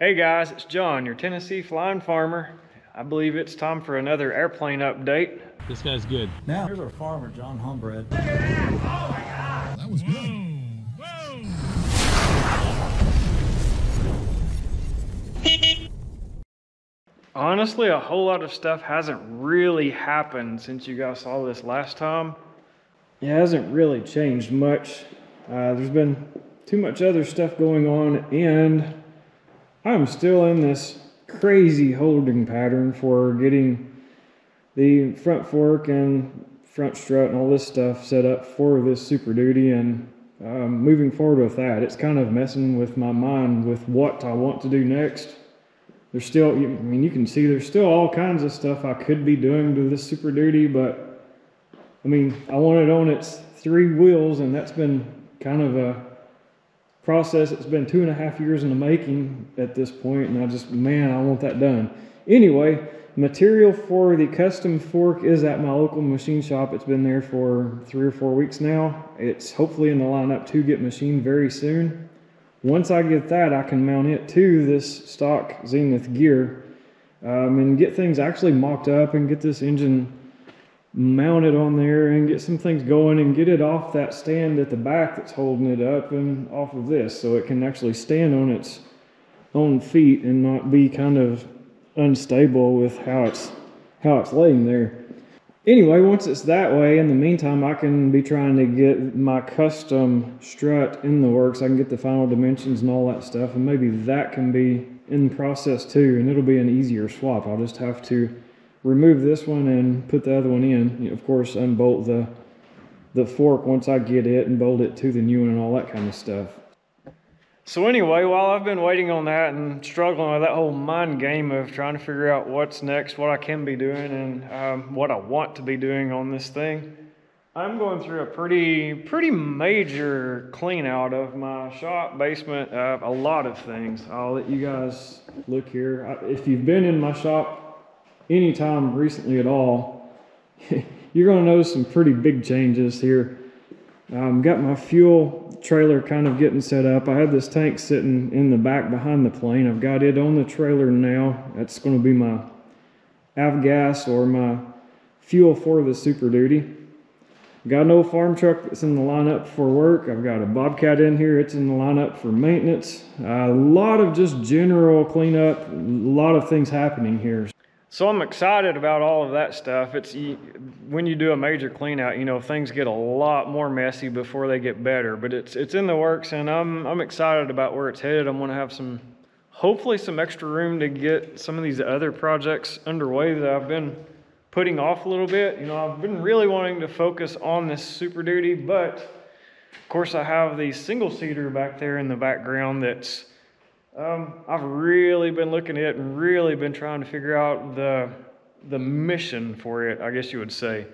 Hey guys, it's John, your Tennessee Flying Farmer. I believe it's time for another airplane update. This guy's good. Now, here's our farmer, John Humberd. Look at that! Oh my God! That was whoa. Good. Whoa! Honestly, a whole lot of stuff hasn't really happened since you guys saw this last time. It hasn't really changed much. There's been too much other stuff going on, and I'm still in this crazy holding pattern for getting the front fork and front strut and all this stuff set up for this Super Duty, and moving forward with that. It's kind of messing with my mind with what I want to do next. There's still, I mean, you can see there's still all kinds of stuff I could be doing to this Super Duty, but I mean, I want it on its three wheels, and that's been kind of a process. It's been 2.5 years in the making at this point, and I just, man, I want that done. Anyway, material for the custom fork is at my local machine shop. It's been there for 3 or 4 weeks now. It's hopefully in the lineup to get machined very soon. Once I get that, I can mount it to this stock Zenith gear and get things actually mocked up and get this engine mounted on there and get some things going and get it off that stand at the back that's holding it up and off of this, so it can actually stand on its own feet and not be kind of unstable with how it's laying there. Anyway, once it's that way, in the meantime I can be trying to get my custom strut in the works. I can get the final dimensions and all that stuff, and maybe that can be in process too, and it'll be an easier swap. I'll just have to remove this one and put the other one in. Of course, unbolt the fork once I get it and bolt it to the new one and all that kind of stuff. So anyway, while I've been waiting on that and struggling with that whole mind game of trying to figure out what's next, what I can be doing, and what I want to be doing on this thing, I'm going through a pretty major clean out of my shop, basement, a lot of things. I'll let you guys look here. If you've been in my shop anytime recently at all, you're going to notice some pretty big changes here. Got my fuel trailer kind of getting set up. I had this tank sitting in the back behind the plane. I've got it on the trailer now. That's going to be my avgas, or my fuel for the Super Duty. Got an old farm truck that's in the lineup for work. I've got a Bobcat in here. It's in the lineup for maintenance. A lot of just general cleanup. A lot of things happening here. So I'm excited about all of that stuff. It's when you do a major clean out, you know, things get a lot more messy before they get better, but it's in the works, and I'm excited about where it's headed. I'm going to have some, hopefully some extra room to get some of these other projects underway that I've been putting off a little bit. You know, I've been really wanting to focus on this Super Duty, but of course I have the single seater back there in the background that's I've really been looking at and really been trying to figure out the mission for it, I guess you would say.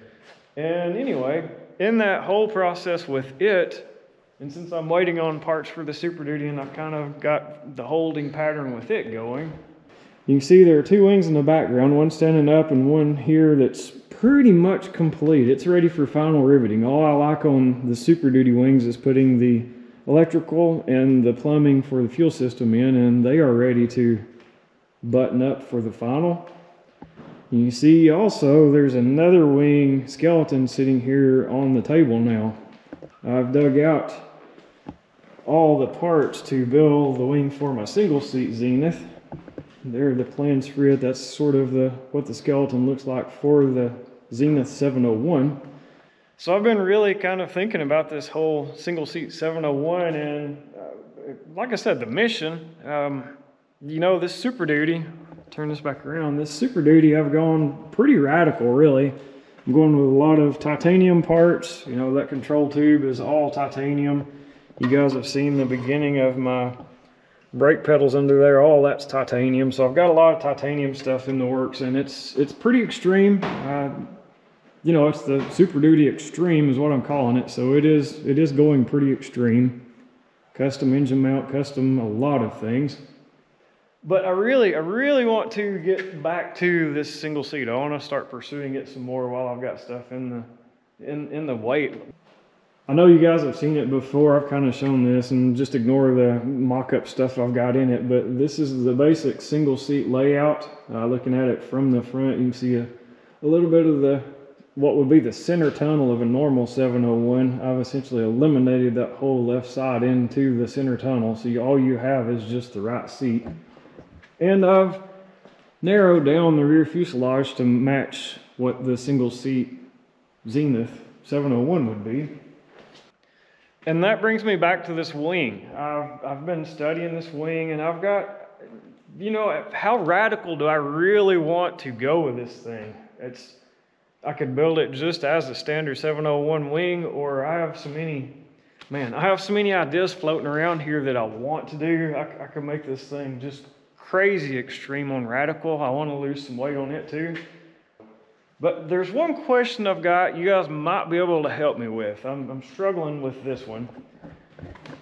And anyway, in that whole process with it, and since I'm waiting on parts for the Super Duty and I've kind of got the holding pattern with it going, you can see there are two wings in the background, one standing up and one here that's pretty much complete. It's ready for final riveting. All I like on the Super Duty wings is putting the electrical and the plumbing for the fuel system in, and they are ready to button up for the final. You see also there's another wing skeleton sitting here on the table now. I've dug out all the parts to build the wing for my single seat Zenith. There are the plans for it. That's sort of what the skeleton looks like for the Zenith 701. So I've been really kind of thinking about this whole single seat 701, and like I said, the mission, you know, this Super Duty, turn this back around, this Super Duty, I've gone pretty radical really. I'm going with a lot of titanium parts. You know, that control tube is all titanium. You guys have seen the beginning of my brake pedals under there, all that's titanium. So I've got a lot of titanium stuff in the works, and it's pretty extreme. You know, it's the Super Duty Extreme is what I'm calling it, so it is going pretty extreme. Custom engine mount, custom a lot of things. But I really want to get back to this single seat. I want to start pursuing it some more while I've got stuff in the wait. I know you guys have seen it before. I've kind of shown this, and just ignore the mock-up stuff I've got in it, but this is the basic single seat layout. Looking at it from the front, you can see a little bit of the what would be the center tunnel of a normal 701. I've essentially eliminated that whole left side into the center tunnel, so all you have is just the right seat. And I've narrowed down the rear fuselage to match what the single seat Zenith 701 would be. And that brings me back to this wing. I've been studying this wing, and I've got, you know, how radical do I really want to go with this thing? I could build it just as a standard 701 wing, or I have so many ideas floating around here that I want to do. I could make this thing just crazy extreme on radical. I want to lose some weight on it too. But there's one question I've got you guys might be able to help me with. I'm struggling with this one.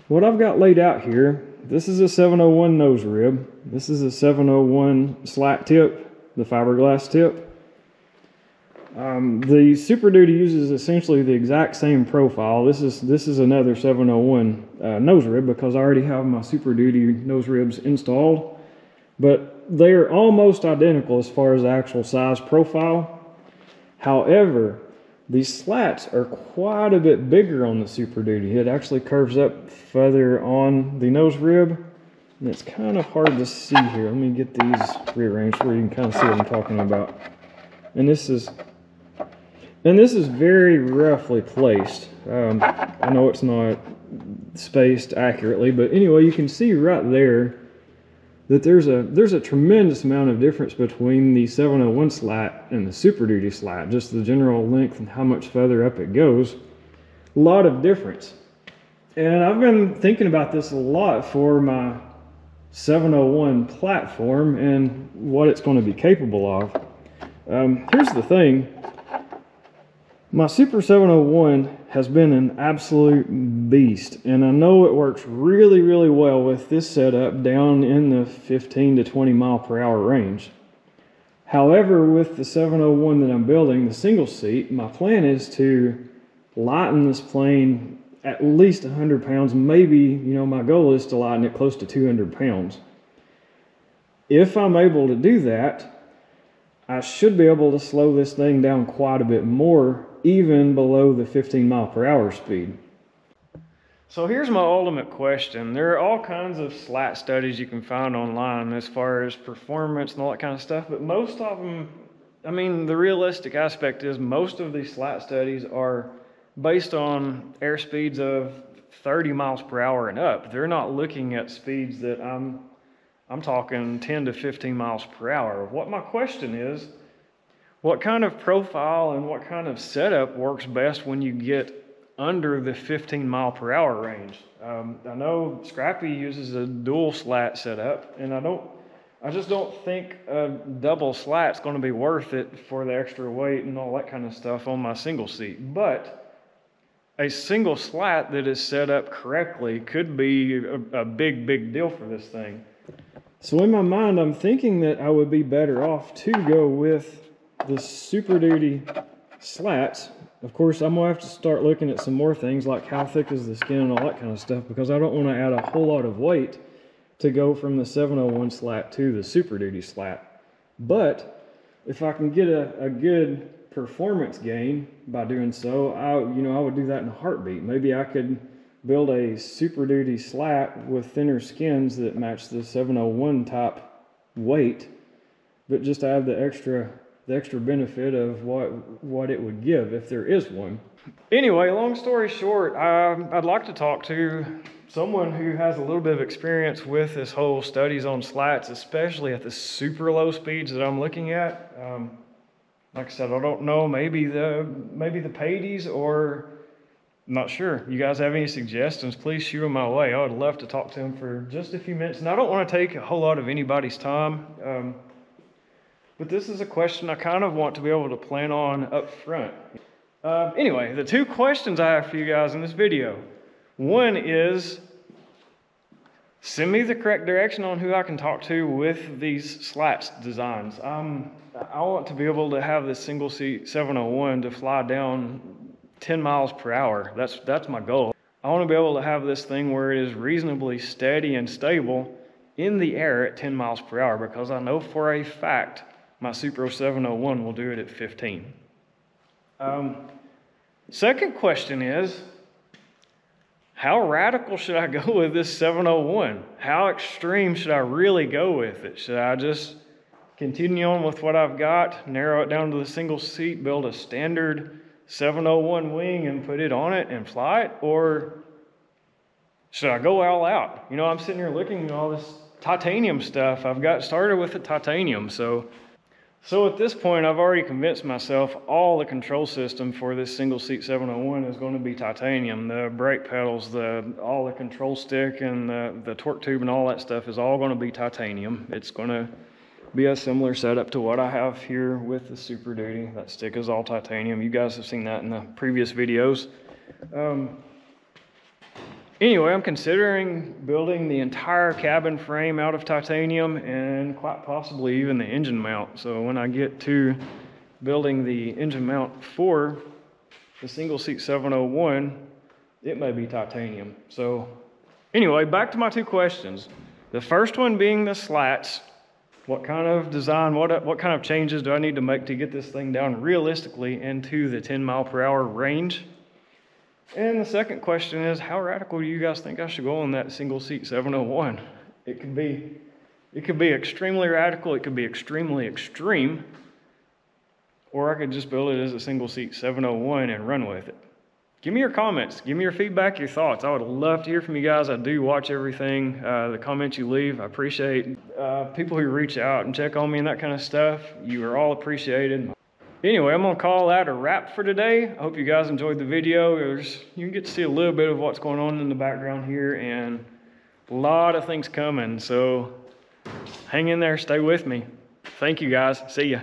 What I've got laid out here, this is a 701 nose rib. This is a 701 slat tip, the fiberglass tip. The Super Duty uses essentially the exact same profile. This is another 701 nose rib, because I already have my Super Duty nose ribs installed. But they are almost identical as far as the actual size profile. However, these slats are quite a bit bigger on the Super Duty. It actually curves up further on the nose rib, and it's kind of hard to see here. Let me get these rearranged where you can kind of see what I'm talking about. And this is very roughly placed. I know it's not spaced accurately, but anyway, you can see right there that there's a tremendous amount of difference between the 701 slat and the Super Duty slat, just the general length and how much further up it goes. A lot of difference. And I've been thinking about this a lot for my 701 platform and what it's going to be capable of. Here's the thing. My Super 701 has been an absolute beast, and I know it works really, really well with this setup down in the 15 to 20 mile per hour range. However, with the 701 that I'm building, the single seat, my plan is to lighten this plane at least 100 pounds. Maybe, you know, my goal is to lighten it close to 200 pounds. If I'm able to do that, I should be able to slow this thing down quite a bit more, even below the 15 mile per hour speed. So here's my ultimate question. There are all kinds of slat studies you can find online as far as performance and all that kind of stuff, but most of them, I mean, the realistic aspect is most of these slat studies are based on air speeds of 30 miles per hour and up. They're not looking at speeds that I'm talking 10 to 15 miles per hour. What my question is, what kind of profile and what kind of setup works best when you get under the 15 mile per hour range? I know Scrappy uses a dual slat setup, and I just don't think a double slat's going to be worth it for the extra weight and all that kind of stuff on my single seat. But a single slat that is set up correctly could be a big, big deal for this thing. So in my mind, I'm thinking that I would be better off to go with the Super Duty slats. Of course, I'm going to have to start looking at some more things like how thick is the skin and all that kind of stuff, because I don't want to add a whole lot of weight to go from the 701 slat to the Super Duty slat. But if I can get a good performance gain by doing so, I would do that in a heartbeat. Maybe I could build a Super Duty slat with thinner skins that match the 701 type weight, but just to have the extra benefit of what it would give if there is one. Anyway, long story short, I'd like to talk to someone who has a little bit of experience with this whole studies on slats, especially at the super low speeds that I'm looking at. Like I said, I don't know, maybe the Pades, or I'm not sure. You guys have any suggestions, please shoot them my way. I would love to talk to them for just a few minutes, and I don't want to take a whole lot of anybody's time, but this is a question I kind of want to be able to plan on up front. Anyway, the two questions I have for you guys in this video. One is, send me the correct direction on who I can talk to with these slats designs. I want to be able to have this single seat 701 to fly down 10 miles per hour. That's my goal. I want to be able to have this thing where it is reasonably steady and stable in the air at 10 miles per hour, because I know for a fact my Super 701 will do it at 15. Second question is, how radical should I go with this 701? How extreme should I really go with it? Should I just continue on with what I've got, narrow it down to the single seat, build a standard 701 wing and put it on it and fly it? Or should I go all out? You know, I'm sitting here looking at all this titanium stuff. I've got started with the titanium. So at this point, I've already convinced myself all the control system for this single seat 701 is going to be titanium. The brake pedals, all the control stick and the torque tube and all that stuff is all going to be titanium. It's going to be a similar setup to what I have here with the Super Duty. That stick is all titanium. You guys have seen that in the previous videos. Anyway, I'm considering building the entire cabin frame out of titanium and quite possibly even the engine mount. So when I get to building the engine mount for the single seat 701, it may be titanium. So anyway, back to my two questions. The first one being the slats. What kind of design, what kind of changes do I need to make to get this thing down realistically into the 10 mile per hour range? And the second question is, how radical do you guys think I should go on that single seat 701? It could be extremely radical, it could be extremely extreme, or I could just build it as a single seat 701 and run with it. Give me your comments, give me your feedback, your thoughts. I would love to hear from you guys. I do watch everything, the comments you leave. I appreciate people who reach out and check on me and that kind of stuff. You are all appreciated. Anyway, I'm going to call that a wrap for today. I hope you guys enjoyed the video. You can get to see a little bit of what's going on in the background here, and a lot of things coming. So hang in there, stay with me. Thank you guys. See ya.